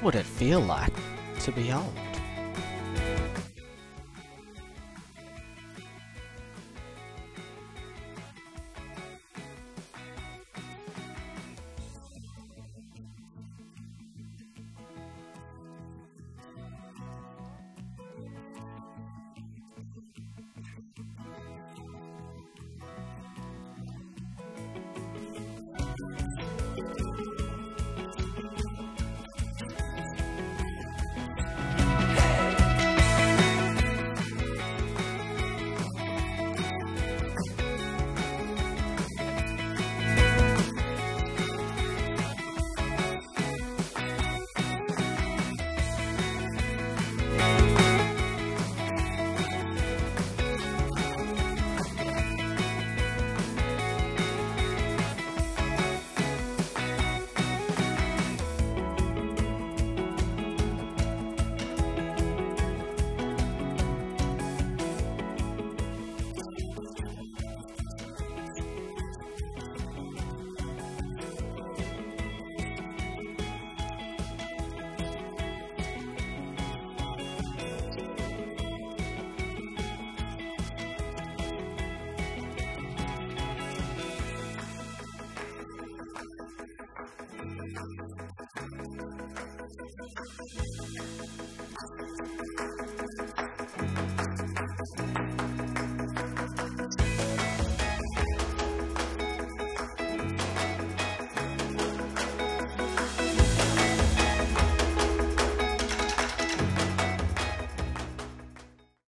What would it feel like to be old?